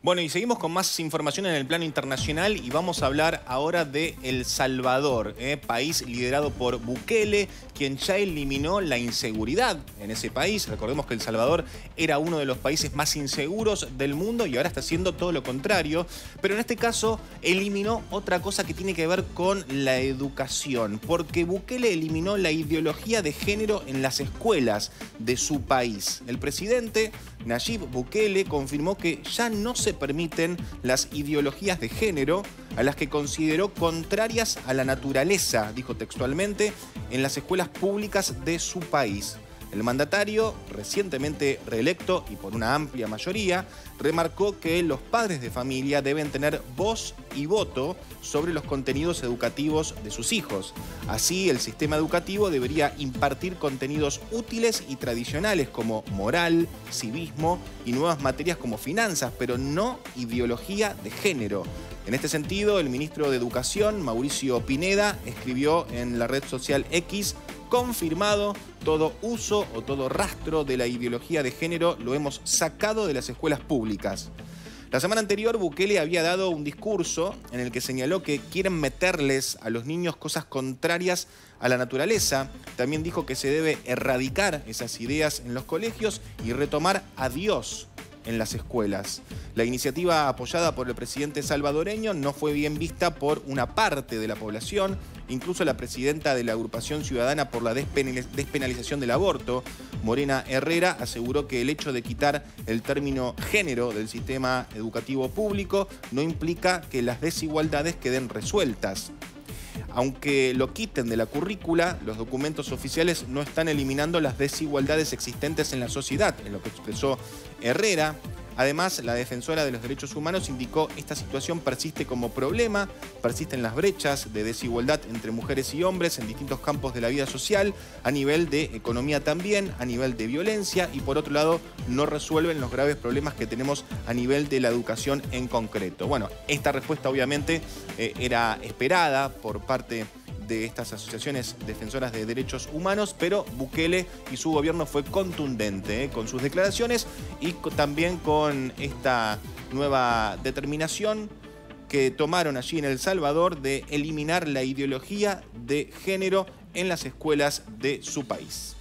Bueno, y seguimos con más información en el plano internacional y vamos a hablar ahora de El Salvador, país liderado por Bukele, quien ya eliminó la inseguridad en ese país. Recordemos que El Salvador era uno de los países más inseguros del mundo y ahora está haciendo todo lo contrario. Pero en este caso eliminó otra cosa que tiene que ver con la educación, porque Bukele eliminó la ideología de género en las escuelas de su país. El presidente Nayib Bukele confirmó que ya no se permiten las ideologías de género a las que consideró contrarias a la naturaleza, dijo textualmente, en las escuelas públicas de su país. El mandatario, recientemente reelecto y por una amplia mayoría, remarcó que los padres de familia deben tener voz y voto sobre los contenidos educativos de sus hijos. Así, el sistema educativo debería impartir contenidos útiles y tradicionales como moral, civismo y nuevas materias como finanzas, pero no ideología de género. En este sentido, el ministro de Educación, Mauricio Pineda, escribió en la red social X: confirmado, todo uso o todo rastro de la ideología de género lo hemos sacado de las escuelas públicas. La semana anterior, Bukele había dado un discurso en el que señaló que quieren meterles a los niños cosas contrarias a la naturaleza. También dijo que se debe erradicar esas ideas en los colegios y retomar a Dios en las escuelas. La iniciativa apoyada por el presidente salvadoreño no fue bien vista por una parte de la población. Incluso la presidenta de la agrupación ciudadana por la despenalización del aborto, Morena Herrera, aseguró que el hecho de quitar el término género del sistema educativo público no implica que las desigualdades queden resueltas. Aunque lo quiten de la currícula, los documentos oficiales no están eliminando las desigualdades existentes en la sociedad, en lo que expresó Herrera. Además, la defensora de los derechos humanos indicó que esta situación persiste como problema, persisten las brechas de desigualdad entre mujeres y hombres en distintos campos de la vida social, a nivel de economía también, a nivel de violencia y por otro lado no resuelven los graves problemas que tenemos a nivel de la educación en concreto. Bueno, esta respuesta obviamente era esperada por parte de estas asociaciones defensoras de derechos humanos, pero Bukele y su gobierno fue contundente con sus declaraciones y también con esta nueva determinación que tomaron allí en El Salvador de eliminar la ideología de género en las escuelas de su país.